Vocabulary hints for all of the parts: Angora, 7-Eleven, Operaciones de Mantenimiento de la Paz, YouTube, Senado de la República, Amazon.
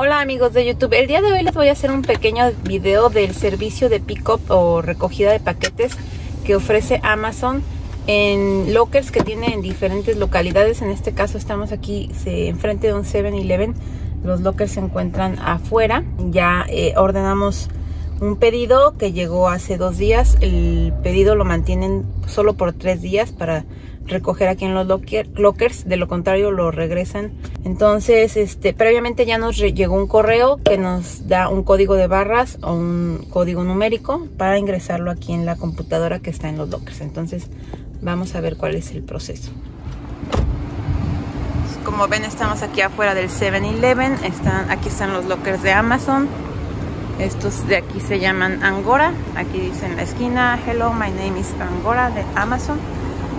Hola amigos de YouTube, el día de hoy les voy a hacer un pequeño video del servicio de pick-up o recogida de paquetes que ofrece Amazon en lockers que tiene en diferentes localidades. En este caso estamos aquí enfrente de un 7-Eleven, los lockers se encuentran afuera. Ya ordenamos un pedido que llegó hace 2 días, el pedido lo mantienen solo por 3 días para recoger aquí en los lockers, de lo contrario lo regresan. Entonces previamente ya nos llegó un correo que nos da un código de barras o un código numérico para ingresarlo aquí en la computadora que está en los lockers. Entonces vamos a ver cuál es el proceso. Como ven, estamos aquí afuera del 7-Eleven, aquí están los lockers de Amazon. Estos de aquí se llaman Angora, aquí dice en la esquina: hello, my name is Angora de Amazon.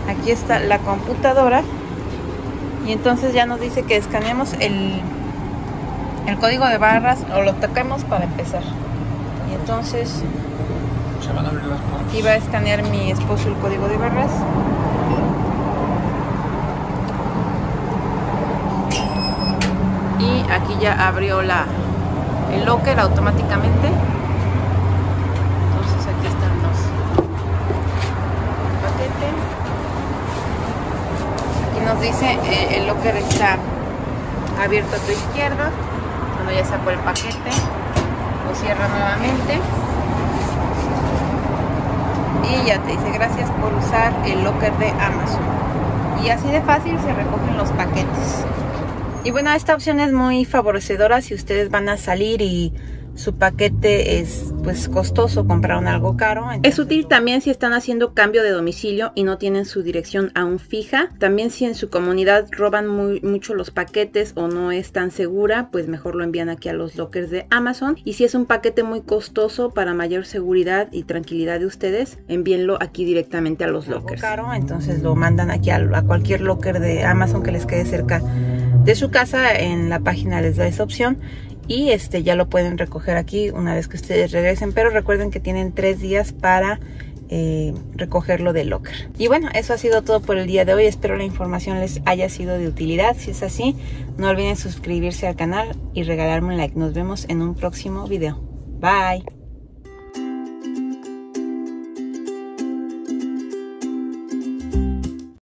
Aquí está la computadora y entonces ya nos dice que escaneemos el código de barras o lo toquemos para empezar. Y entonces se van a abrir las puertas. Aquí va a escanear mi esposo el código de barras. Y aquí ya abrió el locker automáticamente. Entonces aquí están los paquetes. Nos dice el locker está abierto a tu izquierda. Cuando ya sacó el paquete, lo cierra nuevamente y ya te dice gracias por usar el locker de Amazon. Y así de fácil se recogen los paquetes. Y bueno, esta opción es muy favorecedora si ustedes van a salir y su paquete es pues costoso, compraron algo caro. Es útil también si están haciendo cambio de domicilio y no tienen su dirección aún fija. También si en su comunidad roban mucho los paquetes o no es tan segura, pues mejor lo envían aquí a los lockers de Amazon. Y si es un paquete muy costoso, para mayor seguridad y tranquilidad de ustedes, envíenlo aquí directamente a los lockers. Caro, entonces lo mandan aquí a cualquier locker de Amazon que les quede cerca de su casa. En la página les da esa opción y ya lo pueden recoger aquí una vez que ustedes regresen, pero recuerden que tienen 3 días para recogerlo del locker. Y bueno, eso ha sido todo por el día de hoy. Espero la información les haya sido de utilidad. Si es así, no olviden suscribirse al canal y regalarme un like. Nos vemos en un próximo video. Bye.